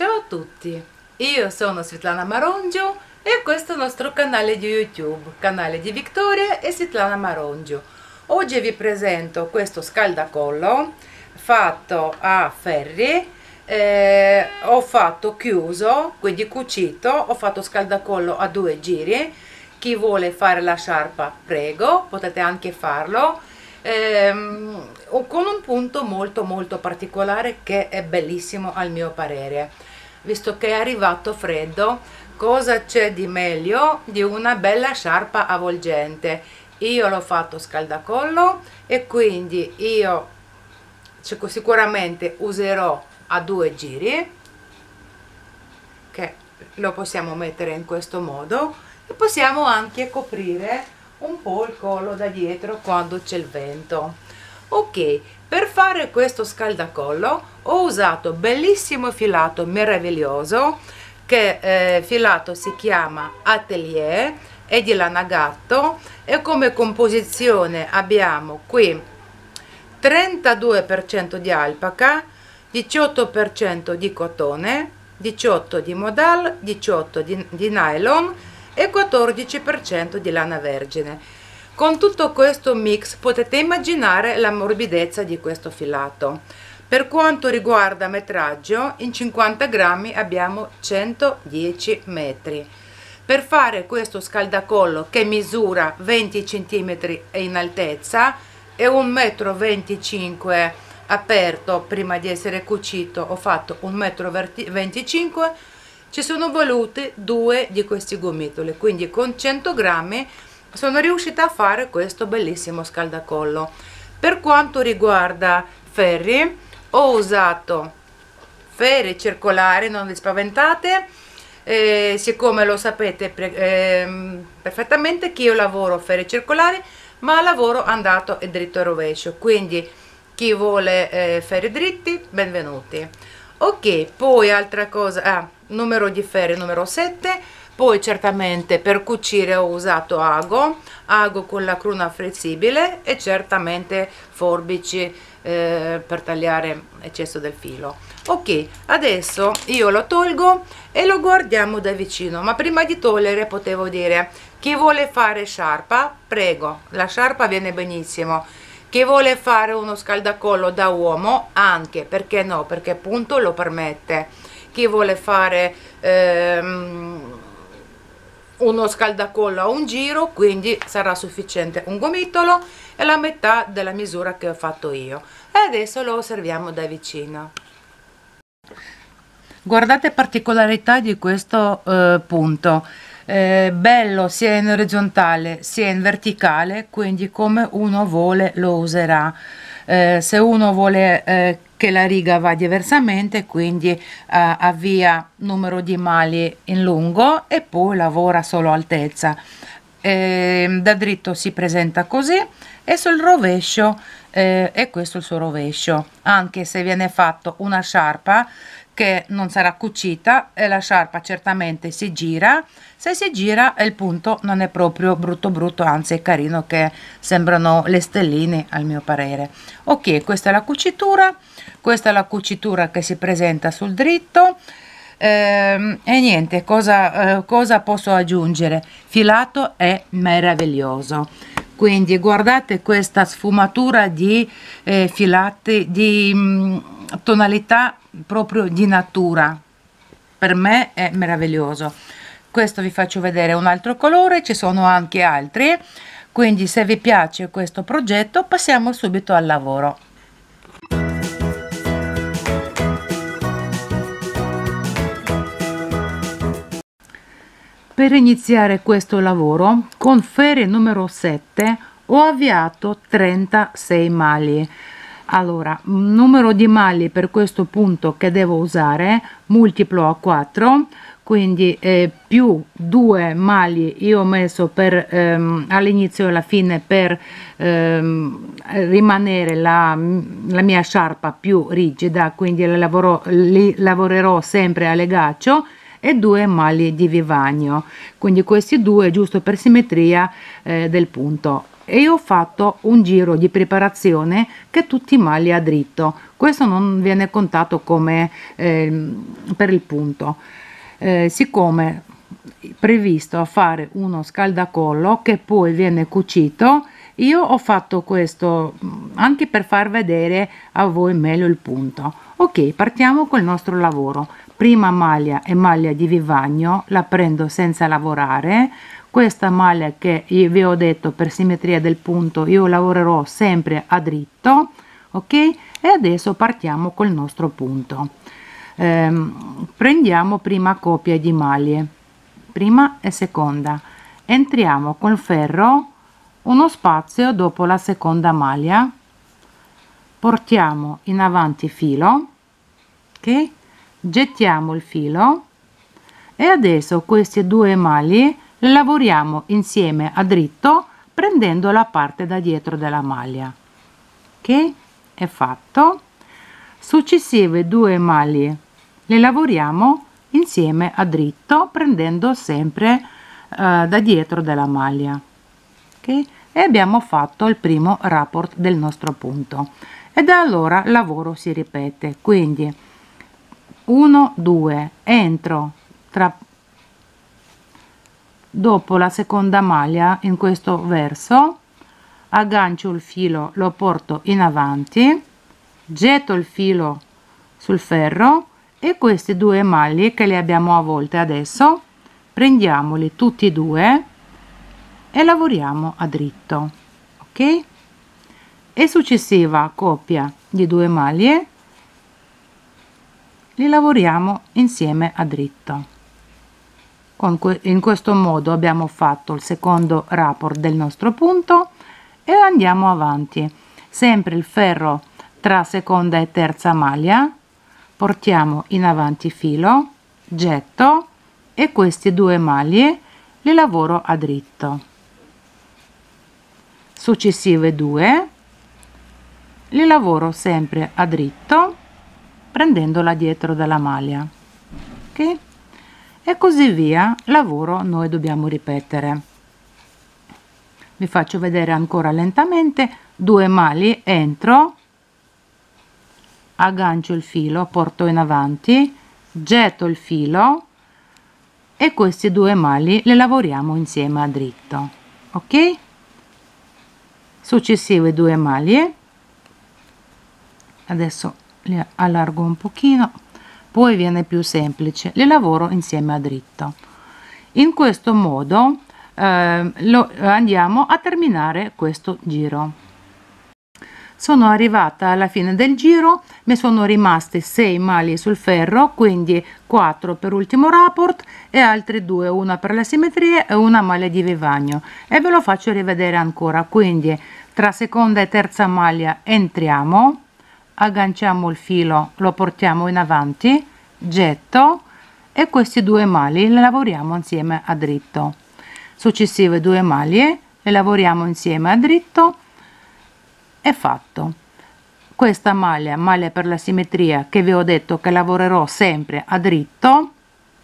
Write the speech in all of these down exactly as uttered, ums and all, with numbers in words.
Ciao a tutti, io sono Svitlana Marongiu e questo è il nostro canale di YouTube, canale di Viktoria e Svitlana Marongiu. Oggi vi presento questo scaldacollo fatto a Ferri, eh, ho fatto chiuso, quindi cucito, ho fatto scaldacollo a due giri. Chi vuole fare la sciarpa, prego, potete anche farlo. Ehm, con un punto molto molto particolare che è bellissimo al mio parere, visto che è arrivato freddo. Cosa c'è di meglio di una bella sciarpa avvolgente? Io l'ho fatto scaldacollo e quindi io sicuramente userò a due giri, che lo possiamo mettere in questo modo, e possiamo anche coprire un po' il collo da dietro quando c'è il vento. Ok, per fare questo scaldacollo ho usato bellissimo filato meraviglioso, che eh, filato si chiama Atelier, è di Lana Gatto, e come composizione abbiamo qui trentadue per cento di alpaca, diciotto per cento di cotone, diciotto per cento di modal, diciotto per cento di, di nylon e quattordici per cento di lana vergine. Con tutto questo mix potete immaginare la morbidezza di questo filato. Per quanto riguarda metraggio, in cinquanta grammi abbiamo centodieci metri. Per fare questo scaldacollo, che misura venti centimetri in altezza e un metro e venticinque aperto prima di essere cucito, ho fatto un metro e venticinque, ci sono voluti due di questi gomitoli, quindi con cento grammi sono riuscita a fare questo bellissimo scaldacollo. Per quanto riguarda Ferri, ho usato Ferri circolare, non vi spaventate, eh, siccome lo sapete eh, perfettamente che io lavoro Ferri circolare, ma lavoro andato e dritto e rovescio, quindi chi vuole eh, ferri dritti, benvenuti. Ok, poi altra cosa, ah, numero di ferri numero sette. Poi certamente per cucire ho usato ago ago con la cruna flessibile e certamente forbici eh, per tagliare l'eccesso del filo. Ok, adesso io lo tolgo e lo guardiamo da vicino, ma prima di togliere potevo dire: chi vuole fare sciarpa, prego, la sciarpa viene benissimo. Chi vuole fare uno scaldacollo da uomo, anche, perché no, perché appunto lo permette. Chi vuole fare ehm, uno scaldacollo a un giro, quindi sarà sufficiente un gomitolo e la metà della misura che ho fatto io. E adesso lo osserviamo da vicino. Guardate particolarità di questo eh, punto. Eh, bello sia in orizzontale sia in verticale, quindi come uno vuole lo userà. Eh, se uno vuole eh, che la riga va diversamente, quindi eh, avvia numero di maglie in lungo e poi lavora solo altezza. Eh, da dritto si presenta così e sul rovescio eh, è questo il suo rovescio. Anche se viene fatto una sciarpa che non sarà cucita e la sciarpa certamente si gira, se si gira il punto non è proprio brutto brutto, anzi è carino, che sembrano le stelline al mio parere. Ok, questa è la cucitura, questa è la cucitura che si presenta sul dritto. E niente, cosa, cosa posso aggiungere? Filato è meraviglioso, quindi guardate questa sfumatura di eh, filati, di mh, tonalità proprio di natura. Per me è meraviglioso. Questo vi faccio vedere un altro colore, ci sono anche altri, quindi se vi piace questo progetto passiamo subito al lavoro. Per iniziare questo lavoro con ferri numero sette ho avviato trentasei maglie. Allora, numero di maglie per questo punto che devo usare multiplo a quattro, quindi eh, più due maglie io ho messo per ehm, all'inizio e alla fine, per ehm, rimanere la, la mia sciarpa più rigida, quindi la lavoro, li lavorerò sempre a legaccio, e due maglie di vivagno, quindi questi due giusto per simmetria eh, del punto. e ho fatto un giro di preparazione che tutti i mali a dritto. Questo non viene contato come eh, per il punto, eh, siccome previsto a fare uno scaldacollo che poi viene cucito. Io ho fatto questo anche per far vedere a voi meglio il punto. Ok, partiamo col nostro lavoro. Prima maglia e maglia di vivagno, la prendo senza lavorare. Questa maglia che io vi ho detto per simmetria del punto io lavorerò sempre a dritto, ok? E adesso partiamo col nostro punto. Ehm, prendiamo prima coppia di maglie, prima e seconda, entriamo col ferro uno spazio dopo la seconda maglia, portiamo in avanti filo, ok? Gettiamo il filo e adesso queste due maglie lavoriamo insieme a dritto prendendo la parte da dietro della maglia, ok? È fatto. Successive due maglie le lavoriamo insieme a dritto prendendo sempre eh, da dietro della maglia, ok? E abbiamo fatto il primo rapport del nostro punto e da allora il lavoro si ripete, quindi uno due, entro tra dopo la seconda maglia in questo verso, aggancio il filo, lo porto in avanti, getto il filo sul ferro e queste due maglie che le abbiamo avvolte adesso prendiamoli tutti e due e lavoriamo a dritto, ok? E successiva coppia di due maglie li lavoriamo insieme a dritto. Con que- in questo modo abbiamo fatto il secondo rapport del nostro punto e andiamo avanti sempre il ferro tra seconda e terza maglia, portiamo in avanti filo, getto e queste due maglie le lavoro a dritto. Successive due li lavoro sempre a dritto prendendola dietro dalla maglia, ok? E così via, lavoro noi dobbiamo ripetere. Vi faccio vedere ancora lentamente. Due maglie, entro, aggancio il filo, porto in avanti, getto il filo e queste due maglie le lavoriamo insieme a dritto, ok? Successive due maglie, adesso le allargo un pochino, poi viene più semplice, le lavoro insieme a dritto. In questo modo eh, lo, andiamo a terminare questo giro. Sono arrivata alla fine del giro, mi sono rimaste sei maglie sul ferro, quindi quattro per ultimo rapport e altre due, una per la simmetria e una maglia di vivagno, e ve lo faccio rivedere ancora. Quindi tra seconda e terza maglia entriamo, agganciamo il filo, lo portiamo in avanti, getto e queste due maglie le lavoriamo insieme a dritto. Successive due maglie le lavoriamo insieme a dritto. È fatto. Questa maglia maglia per la simmetria che vi ho detto che lavorerò sempre a dritto,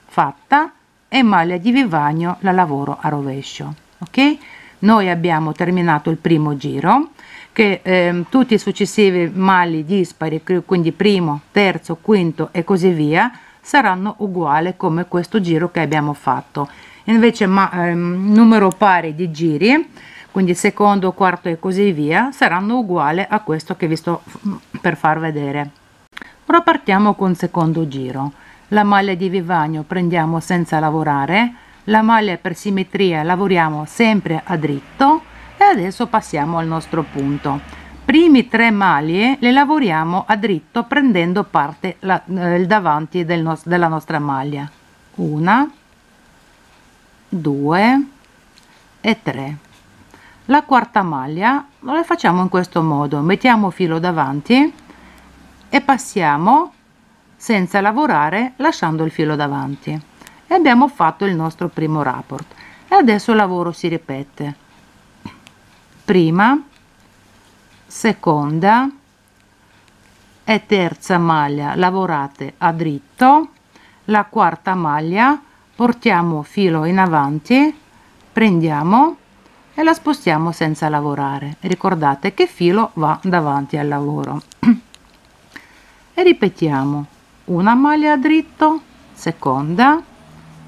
fatta, e maglia di vivagno la lavoro a rovescio, ok? Noi abbiamo terminato il primo giro, che eh, tutti i successivi maglie dispari, quindi primo, terzo, quinto e così via, saranno uguali come questo giro che abbiamo fatto. Invece ma, eh, numero pari di giri, quindi secondo, quarto e così via, saranno uguali a questo che vi sto per far vedere. Ora partiamo con il secondo giro. La maglia di vivagno prendiamo senza lavorare, la maglia per simmetria lavoriamo sempre a dritto e adesso passiamo al nostro punto. Primi tre maglie le lavoriamo a dritto prendendo parte la, il davanti del no, della nostra maglia. Una, due e tre. La quarta maglia la facciamo in questo modo, mettiamo filo davanti e passiamo senza lavorare lasciando il filo davanti e abbiamo fatto il nostro primo rapport e adesso il lavoro si ripete. Prima, seconda e terza maglia lavorate a dritto, la quarta maglia portiamo filo in avanti, prendiamo e la spostiamo senza lavorare. Ricordate che filo va davanti al lavoro. E ripetiamo una maglia a dritto, seconda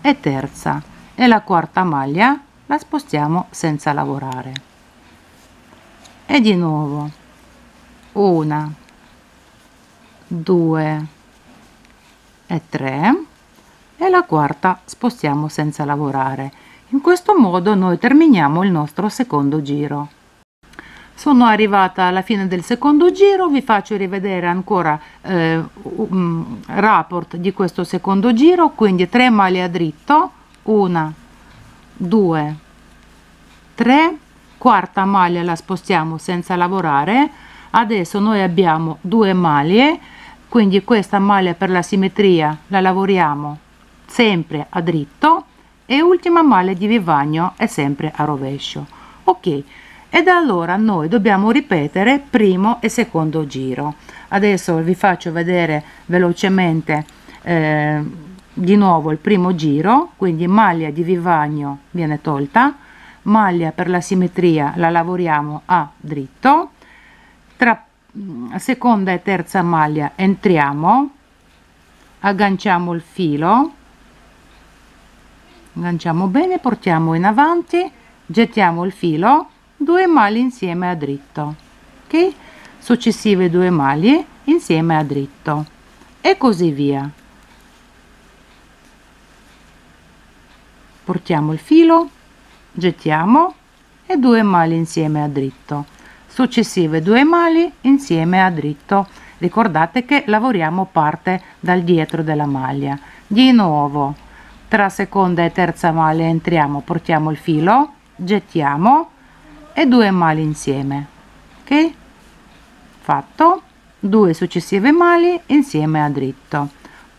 e terza, e la quarta maglia la spostiamo senza lavorare. E di nuovo una, due e tre, e la quarta spostiamo senza lavorare. In questo modo noi terminiamo il nostro secondo giro. Sono arrivata alla fine del secondo giro, vi faccio rivedere ancora eh, un report di questo secondo giro, quindi tre maglie a dritto, una, due, tre, quarta maglia la spostiamo senza lavorare. Adesso noi abbiamo due maglie, quindi questa maglia per la simmetria la lavoriamo sempre a dritto e ultima maglia di vivagno è sempre a rovescio. Ok. Ed allora noi dobbiamo ripetere primo e secondo giro. Adesso vi faccio vedere velocemente eh, di nuovo il primo giro, quindi maglia di vivagno viene tolta, maglia per la simmetria la lavoriamo a dritto, tra seconda e terza maglia entriamo, agganciamo il filo, agganciamo bene, portiamo in avanti, gettiamo il filo, due maglie insieme a dritto, ok? Successive due maglie insieme a dritto e così via. Portiamo il filo, gettiamo e due maglie insieme a dritto, successive due maglie insieme a dritto. Ricordate che lavoriamo parte dal dietro della maglia. Di nuovo tra seconda e terza maglia entriamo, portiamo il filo, gettiamo e due maglie insieme, ok? Fatto. Due successive maglie insieme a dritto.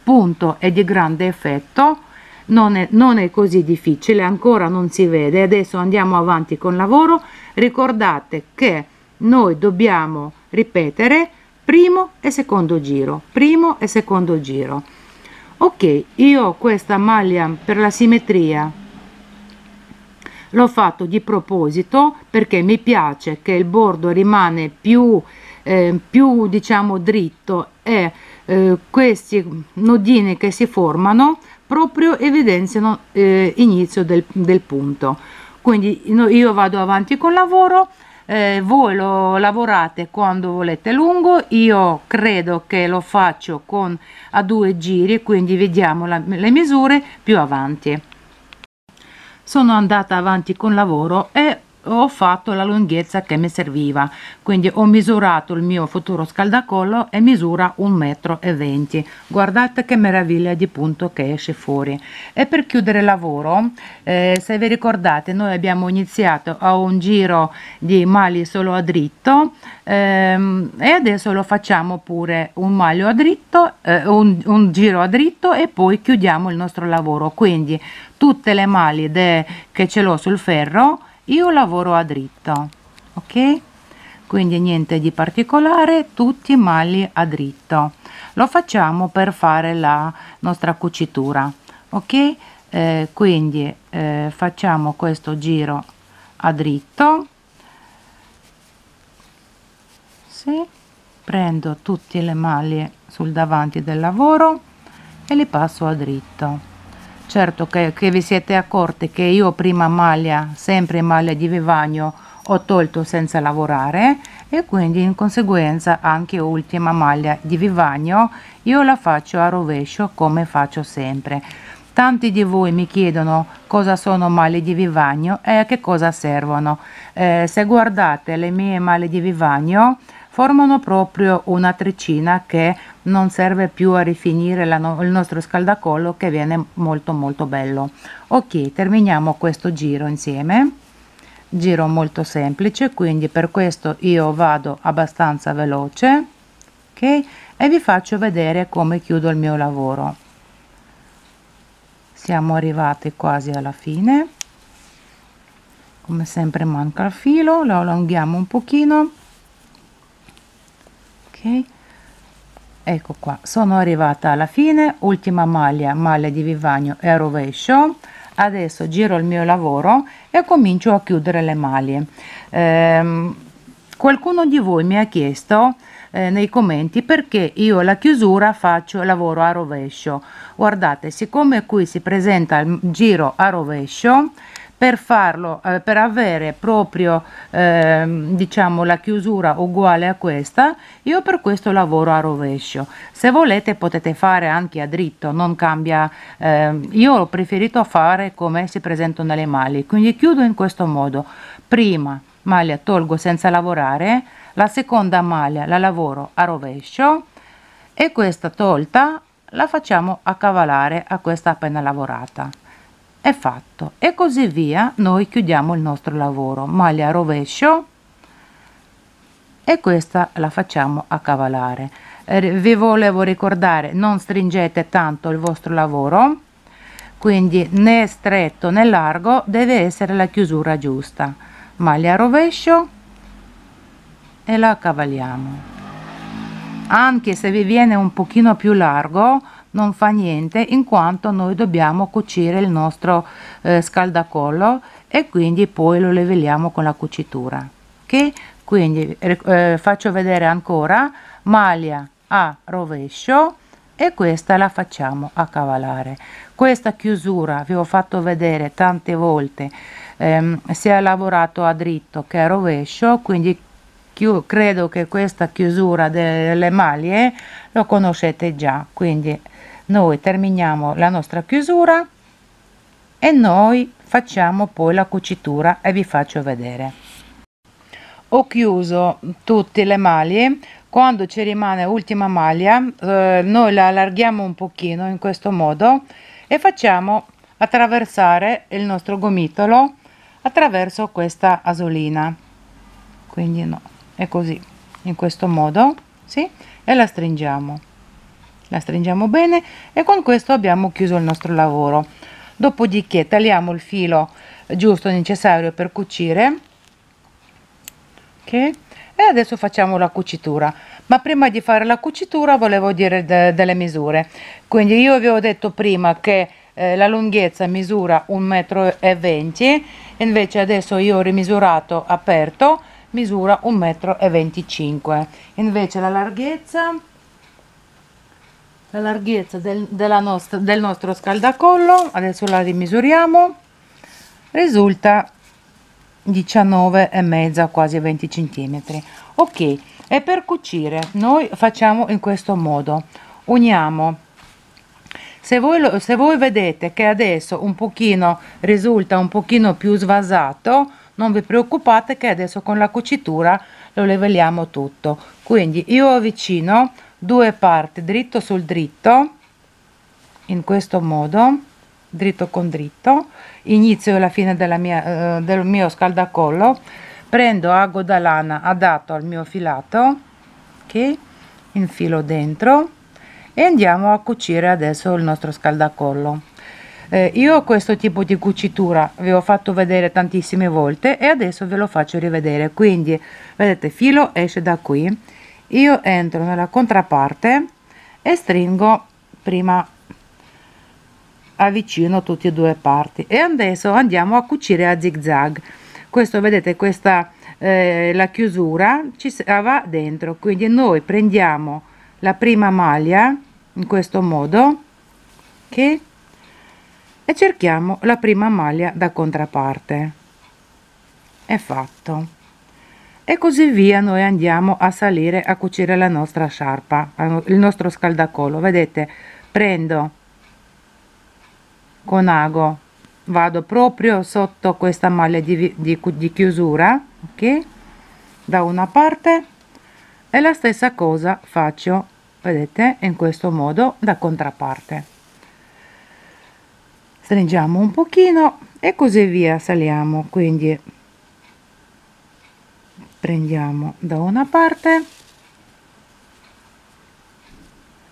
Punto è di grande effetto, non è, non è così difficile, ancora non si vede. Adesso andiamo avanti con il lavoro. Ricordate che noi dobbiamo ripetere primo e secondo giro, primo e secondo giro. Ok, io ho questa maglia per la simmetria, l'ho fatto di proposito perché mi piace che il bordo rimane più, eh, più diciamo dritto e eh, questi nodini che si formano proprio evidenziano eh, l'inizio del, del punto. Quindi io vado avanti con il lavoro, eh, voi lo lavorate quando volete lungo, io credo che lo faccio con a due giri, quindi vediamo la, le misure più avanti. Sono andata avanti con il lavoro e ho fatto la lunghezza che mi serviva, quindi ho misurato il mio futuro scaldacollo e misura un metro e venti. Guardate che meraviglia di punto che esce fuori. E per chiudere il lavoro, eh, se vi ricordate, noi abbiamo iniziato a un giro di maglie solo a dritto, ehm, e adesso lo facciamo pure un maglio a dritto, eh, un, un giro a dritto, e poi chiudiamo il nostro lavoro. Quindi tutte le maglie de, che ce l'ho sul ferro io lavoro a dritto, ok? Quindi niente di particolare, tutti maglie a dritto. Lo facciamo per fare la nostra cucitura, ok? Eh, quindi eh, facciamo questo giro a dritto, sì. Prendo tutte le maglie sul davanti del lavoro e le passo a dritto. Certo che, che vi siete accorti che io prima maglia, sempre maglia di vivagno, ho tolto senza lavorare e quindi in conseguenza anche ultima maglia di vivagno io la faccio a rovescio come faccio sempre. Tanti di voi mi chiedono cosa sono maglie di vivagno e a che cosa servono. Eh, se guardate le mie maglie di vivagno formano proprio una treccina che non serve più a rifinire la no il nostro scaldacollo, che viene molto molto bello. Ok, terminiamo questo giro insieme, giro molto semplice, quindi per questo io vado abbastanza veloce, ok? E vi faccio vedere come chiudo il mio lavoro. Siamo arrivati quasi alla fine, come sempre manca il filo, lo allunghiamo un pochino. Okay. Ecco qua, sono arrivata alla fine, ultima maglia, maglia di vivagno e a rovescio. Adesso giro il mio lavoro e comincio a chiudere le maglie. Eh, qualcuno di voi mi ha chiesto eh, nei commenti perché io la chiusura faccio lavoro a rovescio. Guardate, siccome qui si presenta il giro a rovescio, per farlo, eh, per avere proprio eh, diciamo la chiusura uguale a questa, io per questo lavoro a rovescio. Se volete potete fare anche a dritto, non cambia. Eh, io ho preferito fare come si presentano le maglie, quindi chiudo in questo modo: prima maglia tolgo senza lavorare, la seconda maglia la lavoro a rovescio e questa tolta la facciamo accavalare a questa appena lavorata. È fatto, e così via. Noi chiudiamo il nostro lavoro maglia a rovescio e questa la facciamo accavalare. Eh, vi volevo ricordare, non stringete tanto il vostro lavoro, quindi né stretto né largo, deve essere la chiusura giusta. Maglia a rovescio e la accavaliamo. Anche se vi viene un pochino più largo non fa niente, in quanto noi dobbiamo cucire il nostro eh, scaldacollo e quindi poi lo livelliamo con la cucitura. Ok, quindi eh, faccio vedere ancora: maglia a rovescio e questa la facciamo accavalare. Questa chiusura vi ho fatto vedere tante volte, ehm, si è lavorato a dritto che a rovescio, quindi credo che questa chiusura delle maglie lo conoscete già. Quindi noi terminiamo la nostra chiusura e noi facciamo poi la cucitura e vi faccio vedere. Ho chiuso tutte le maglie. Quando ci rimane ultima maglia, eh, noi la allarghiamo un pochino in questo modo e facciamo attraversare il nostro gomitolo attraverso questa asolina, quindi no, è così, in questo modo, sì, e la stringiamo la stringiamo bene, e con questo abbiamo chiuso il nostro lavoro. Dopodiché tagliamo il filo giusto necessario per cucire, ok, e adesso facciamo la cucitura. Ma prima di fare la cucitura volevo dire de- delle misure. Quindi io vi ho detto prima che eh, la lunghezza misura un metro e venti, invece adesso io ho rimisurato aperto, misura un metro e venticinque. Invece la larghezza la larghezza del, della nostra, del nostro scaldacollo, adesso la rimisuriamo, risulta diciannove e mezzo, quasi venti centimetri. Ok, e per cucire noi facciamo in questo modo: uniamo. Se voi, se voi vedete che adesso un pochino risulta un pochino più svasato, non vi preoccupate che adesso con la cucitura lo livelliamo tutto. Quindi io avvicino due parti dritto sul dritto, in questo modo, dritto con dritto, inizio e la fine della mia, eh, del mio scaldacollo. Prendo a goda lana adatto al mio filato, che infilo dentro e andiamo a cucire adesso il nostro scaldacollo. Eh, io questo tipo di cucitura vi ho fatto vedere tantissime volte e adesso ve lo faccio rivedere. Quindi vedete, filo esce da qui, io entro nella contraparte e stringo prima, avvicino tutte e due parti e adesso andiamo a cucire a zig zag. Questo, vedete, questa eh, la chiusura ci va dentro, quindi noi prendiamo la prima maglia in questo modo, che e cerchiamo la prima maglia da contraparte. È fatto, e così via. Noi andiamo a salire a cucire la nostra sciarpa, il nostro scaldacollo. Vedete, prendo con ago, vado proprio sotto questa maglia di, di, di chiusura, ok, da una parte, e la stessa cosa faccio, vedete, in questo modo da contraparte. Stringiamo un pochino e così via, saliamo. Quindi prendiamo da una parte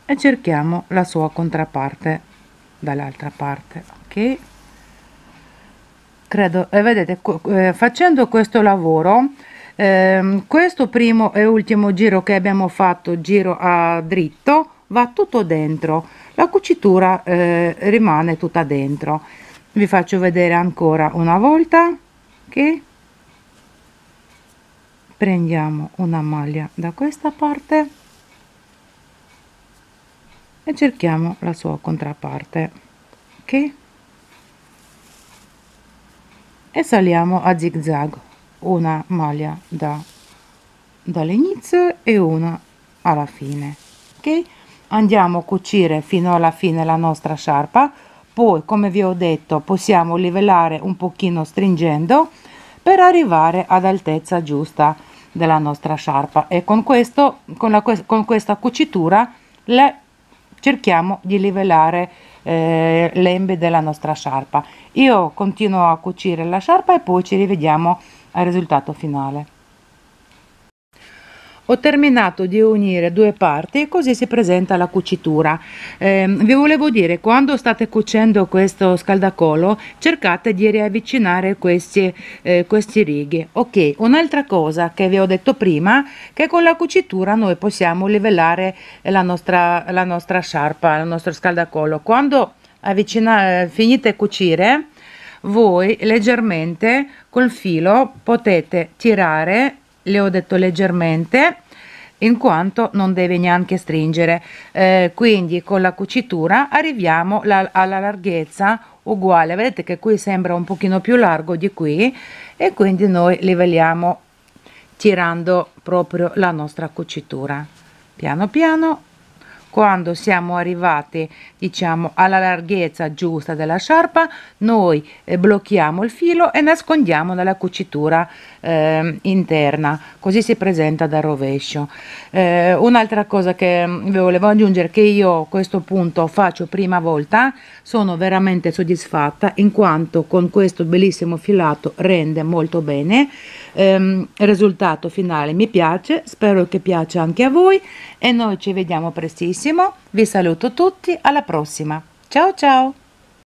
e cerchiamo la sua contraparte dall'altra parte, ok, credo. E eh, vedete, eh, facendo questo lavoro, eh, questo primo e ultimo giro che abbiamo fatto, giro a dritto, va tutto dentro, la cucitura eh, rimane tutta dentro. vi faccio vedere ancora una volta che prendiamo una maglia da questa parte e cerchiamo la sua contraparte, che e saliamo a zigzag, una maglia da dall'inizio e una alla fine. Ok, andiamo a cucire fino alla fine la nostra sciarpa, poi come vi ho detto possiamo livellare un pochino stringendo per arrivare ad altezza giusta della nostra sciarpa, e con questo con, la, con questa cucitura le cerchiamo di livellare eh, l'embe della nostra sciarpa. Io continuo a cucire la sciarpa e poi ci rivediamo al risultato finale. Ho terminato di unire due parti e così si presenta la cucitura. Eh, vi volevo dire, quando state cucendo questo scaldacollo cercate di riavvicinare questi, eh, questi righe. Ok, un'altra cosa che vi ho detto prima, che con la cucitura noi possiamo livellare la nostra, la nostra sciarpa, il nostro scaldacollo. Quando avvicina, finite cucire, voi leggermente col filo potete tirare, le ho detto leggermente in quanto non deve neanche stringere, eh, quindi con la cucitura arriviamo la, alla larghezza uguale. Vedete che qui sembra un pochino più largo di qui, e quindi noi livelliamo tirando proprio la nostra cucitura piano piano. Quando siamo arrivati, diciamo, alla larghezza giusta della sciarpa, noi blocchiamo il filo e nascondiamo nella cucitura eh, interna, così si presenta dal rovescio. Eh, un'altra cosa che vi volevo aggiungere, che io a questo punto faccio prima volta, sono veramente soddisfatta in quanto con questo bellissimo filato rende molto bene. Il eh, risultato finale mi piace, spero che piaccia anche a voi, e noi ci vediamo prestissimo. Vi saluto tutti, alla prossima, ciao ciao!